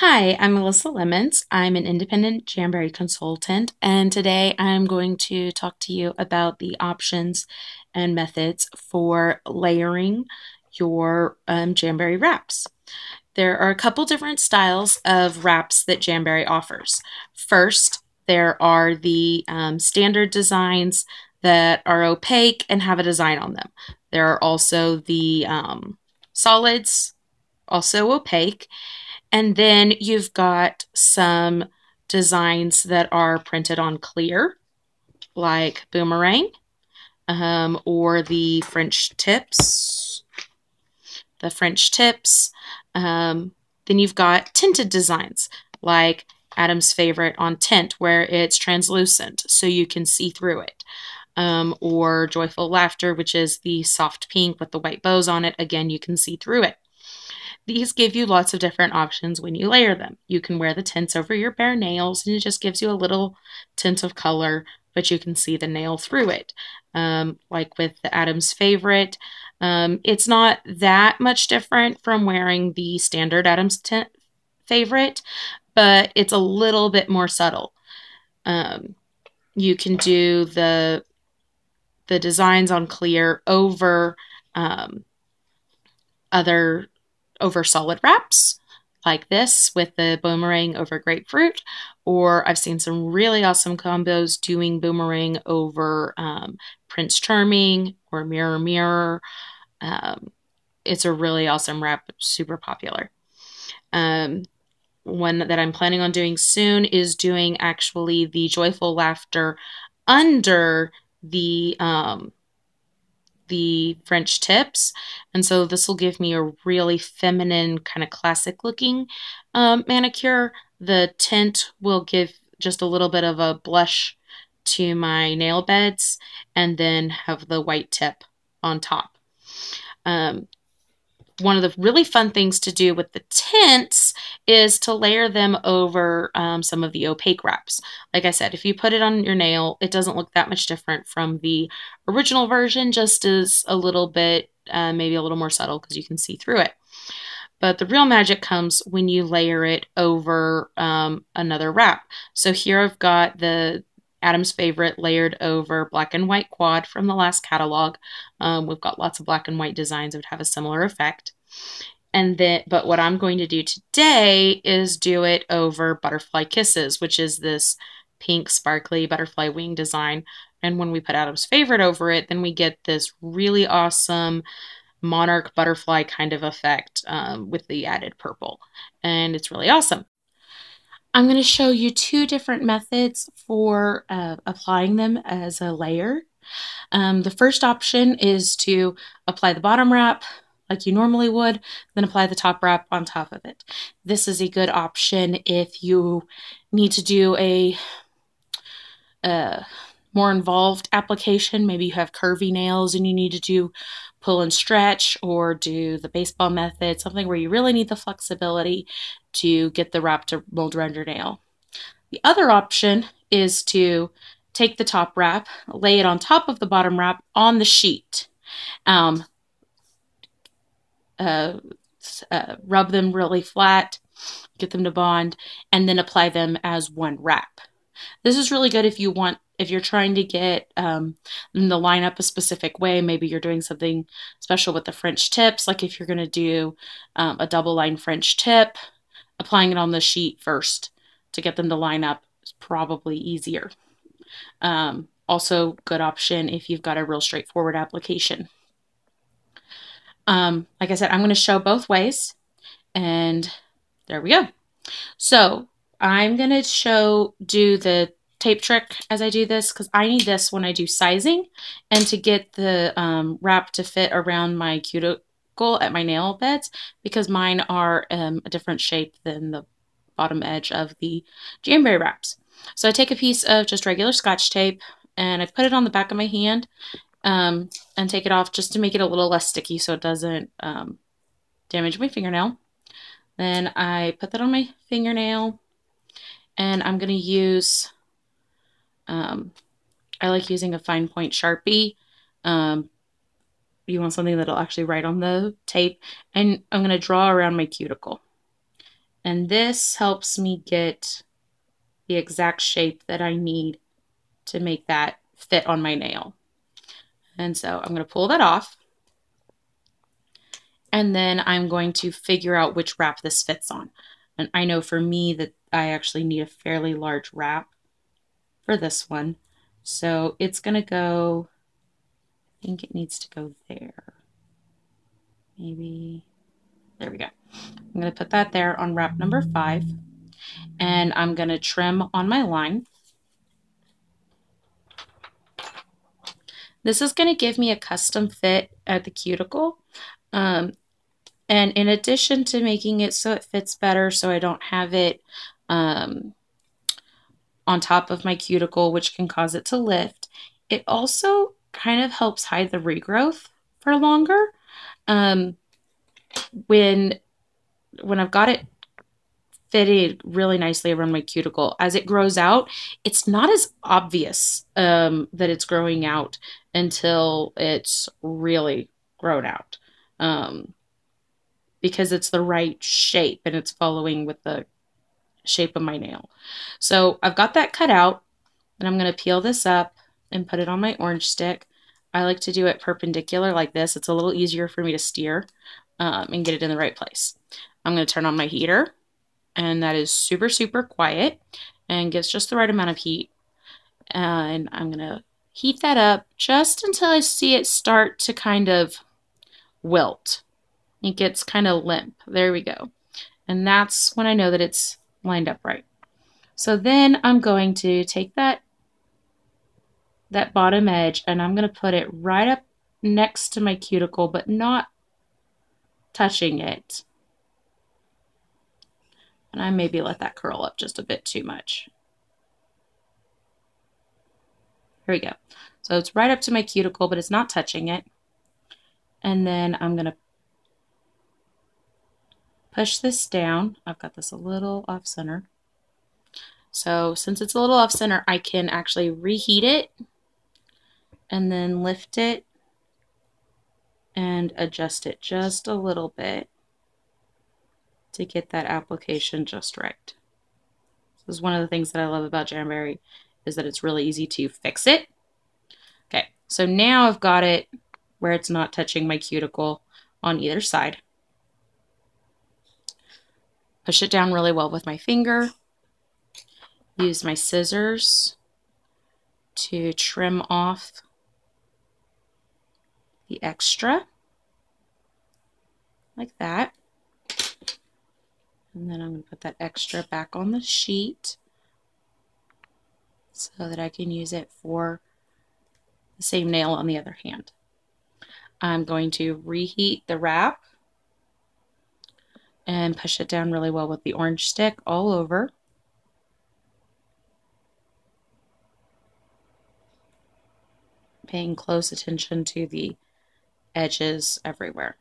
Hi, I'm Melissa Lemons. I'm an independent Jamberry consultant, and today I'm going to talk to you about the options and methods for layering your Jamberry wraps. There are a couple different styles of wraps that Jamberry offers. First, there are the standard designs that are opaque and have a design on them. There are also the solids, also opaque. And then you've got some designs that are printed on clear, like Boomerang, or the French tips. Then you've got tinted designs, like Adam's Favorite on tint, where it's translucent, so you can see through it. Or Joyful Laughter, which is the soft pink with the white bows on it. Again, you can see through it. These give you lots of different options when you layer them. You can wear the tints over your bare nails, and it just gives you a little tint of color, but you can see the nail through it. Like with the Adam's Favorite, it's not that much different from wearing the standard Adam's Favorite, but it's a little bit more subtle. You can do the designs on clear over over solid wraps like this with the Boomerang over grapefruit, or I've seen some really awesome combos doing Boomerang over Prince Charming or Mirror Mirror. It's a really awesome wrap, super popular. One that I'm planning on doing soon is doing actually the Joyful Laughter under the French tips, and so this will give me a really feminine kind of classic looking manicure. The tint will give just a little bit of a blush to my nail beds, and then have the white tip on top. One of the really fun things to do with the tints is to layer them over some of the opaque wraps. Like I said, if you put it on your nail, it doesn't look that much different from the original version, just as a little bit, maybe a little more subtle because you can see through it. But the real magic comes when you layer it over another wrap. So here I've got the Adam's Favorite layered over black and white quad from the last catalog. We've got lots of black and white designs that would have a similar effect. And then, but what I'm going to do today is do it over Butterfly Kisses, which is this pink sparkly butterfly wing design. And when we put Adam's Favorite over it, then we get this really awesome monarch butterfly kind of effect with the added purple. And it's really awesome. I'm going to show you two different methods for applying them as a layer. The first option is to apply the bottom wrap like you normally would, then apply the top wrap on top of it. This is a good option if you need to do a more involved application. Maybe you have curvy nails and you need to do pull and stretch, or do the baseball method, something where you really need the flexibility to get the wrap to mold around your nail. The other option is to take the top wrap, lay it on top of the bottom wrap on the sheet, rub them really flat, get them to bond, and then apply them as one wrap. This is really good if you're trying to get them to line up a specific way. Maybe you're doing something special with the French tips, like if you're going to do a double line French tip, applying it on the sheet first to get them to line up is probably easier. Also good option if you've got a real straightforward application. Like I said, I'm going to show both ways, and there we go. So I'm going to do the tape trick as I do this, because I need this when I do sizing and to get the wrap to fit around my cuticle at my nail beds, because mine are a different shape than the bottom edge of the Jamberry wraps. So I take a piece of just regular Scotch tape, and I put it on the back of my hand and take it off just to make it a little less sticky so it doesn't damage my fingernail. Then I put that on my fingernail, and I'm going to use I like using a fine point Sharpie. You want something that'll actually write on the tape, and I'm going to draw around my cuticle, And this helps me get the exact shape that I need to make that fit on my nail. And so I'm going to pull that off. And then I'm going to figure out which wrap this fits on. And I know for me that I actually need a fairly large wrap for this one. So it's going to go, I think it needs to go there. Maybe, there we go. I'm going to put that there on wrap number 5. And I'm going to trim on my line. This is going to give me a custom fit at the cuticle. And in addition to making it so it fits better, so I don't have it on top of my cuticle, which can cause it to lift, it also kind of helps hide the regrowth for longer. When I've got it fitted really nicely around my cuticle, as it grows out, it's not as obvious that it's growing out until it's really grown out, because it's the right shape and it's following with the shape of my nail. So I've got that cut out, and I'm going to peel this up and put it on my orange stick. I like to do it perpendicular like this. It's a little easier for me to steer and get it in the right place. I'm going to turn on my heater. And that is super, super quiet and gives just the right amount of heat. And I'm going to heat that up just until I see it start to kind of wilt. It gets kind of limp. There we go. And that's when I know that it's lined up right. So then I'm going to take that bottom edge, and I'm going to put it right up next to my cuticle, but not touching it. And I maybe let that curl up just a bit too much. Here we go. So it's right up to my cuticle, but it's not touching it. And then I'm going to push this down. I've got this a little off center. So since it's a little off center, I can actually reheat it and then lift it and adjust it just a little bit to get that application just right. This is one of the things that I love about Jamberry, is that it's really easy to fix it. Okay, so now I've got it where it's not touching my cuticle on either side. Push it down really well with my finger. Use my scissors to trim off the extra, like that. And then I'm going to put that extra back on the sheet so that I can use it for the same nail on the other hand. I'm going to reheat the wrap and push it down really well with the orange stick all over. Paying close attention to the edges everywhere.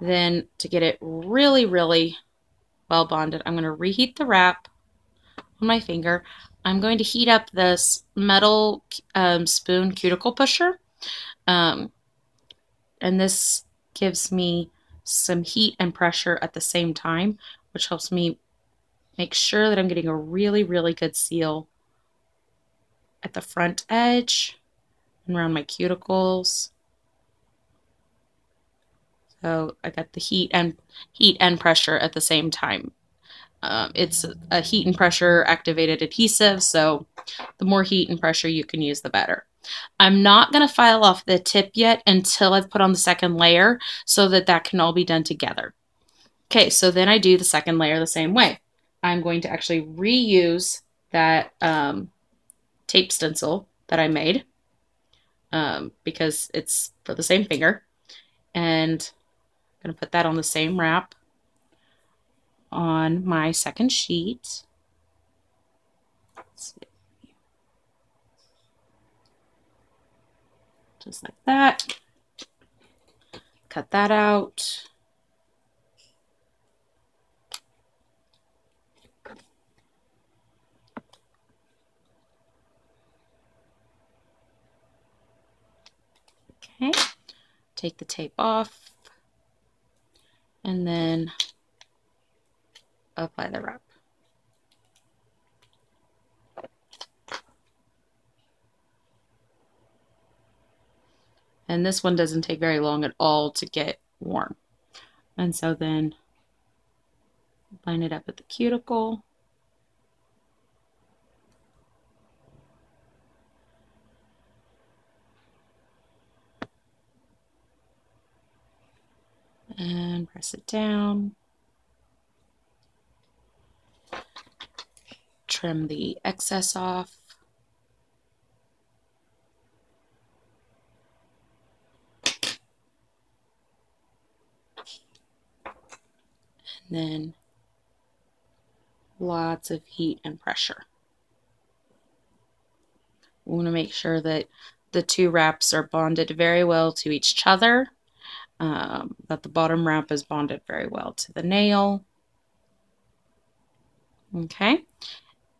Then to get it really, really well bonded, I'm going to reheat the wrap on my finger. I'm going to heat up this metal spoon cuticle pusher. And this gives me some heat and pressure at the same time, which helps me make sure that I'm getting a really, really good seal at the front edge and around my cuticles. So I got the heat and pressure at the same time. It's a heat and pressure activated adhesive, so the more heat and pressure you can use, the better. I'm not going to file off the tip yet until I've put on the second layer, so that that can all be done together. Okay, so then I do the second layer the same way. I'm going to actually reuse that tape stencil that I made because it's for the same finger. And I'm going to put that on the same wrap on my second sheet. Let's see. Just like that. Cut that out. Okay. Take the tape off. And then apply the wrap. And this one doesn't take very long at all to get warm. And so then line it up with the cuticle. And press it down. Trim the excess off. And then lots of heat and pressure. We want to make sure that the two wraps are bonded very well to each other. That the bottom wrap is bonded very well to the nail. Okay,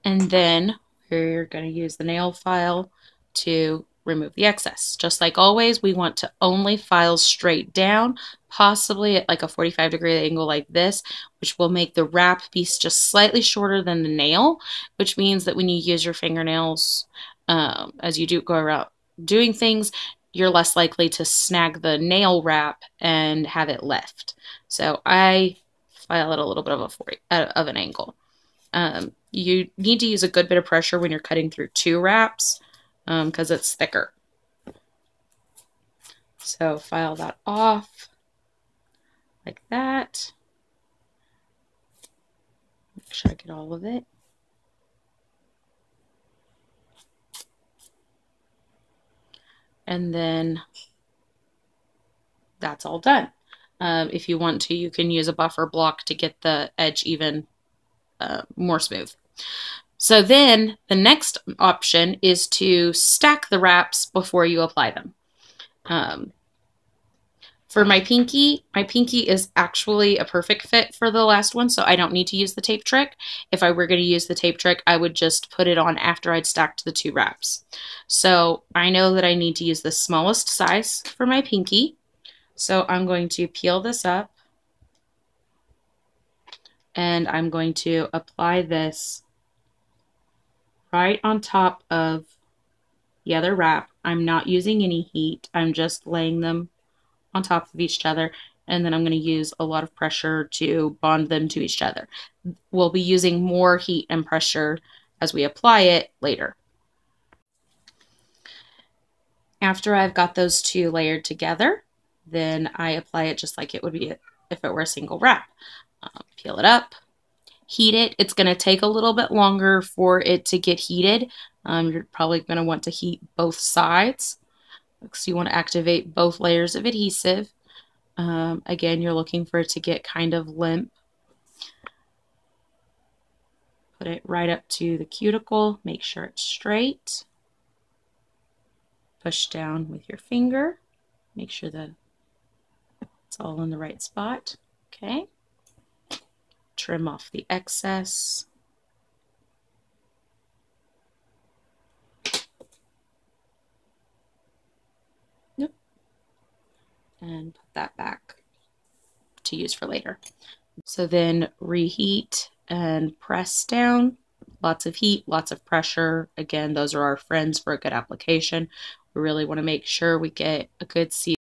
and then we're going to use the nail file to remove the excess. Just like always, we want to only file straight down, possibly at like a 45-degree angle like this, which will make the wrap piece just slightly shorter than the nail, which means that when you use your fingernails as you do go around doing things, you're less likely to snag the nail wrap and have it left. So I file it a little bit of an angle. You need to use a good bit of pressure when you're cutting through two wraps because it's thicker. So file that off like that. Make sure I get all of it. And then that's all done. If you want to, you can use a buffer block to get the edge even more smooth. So then the next option is to stack the wraps before you apply them. For my pinky is actually a perfect fit for the last one, so I don't need to use the tape trick. If I were going to use the tape trick, I would just put it on after I'd stacked the two wraps. So I know that I need to use the smallest size for my pinky. So I'm going to peel this up and I'm going to apply this right on top of the other wrap. I'm not using any heat. I'm just laying them on top of each other, and then I'm going to use a lot of pressure to bond them to each other. We'll be using more heat and pressure as we apply it later. After I've got those two layered together, then I apply it just like it would be if it were a single wrap. Peel it up, heat it. It's going to take a little bit longer for it to get heated. You're probably going to want to heat both sides. So you want to activate both layers of adhesive. Again, you're looking for it to get kind of limp. Put it right up to the cuticle. Make sure it's straight. Push down with your finger. Make sure that it's all in the right spot. Okay. Trim off the excess. And put that back to use for later. So then reheat and press down. Lots of heat, lots of pressure. Again, those are our friends for a good application. We really want to make sure we get a good seal.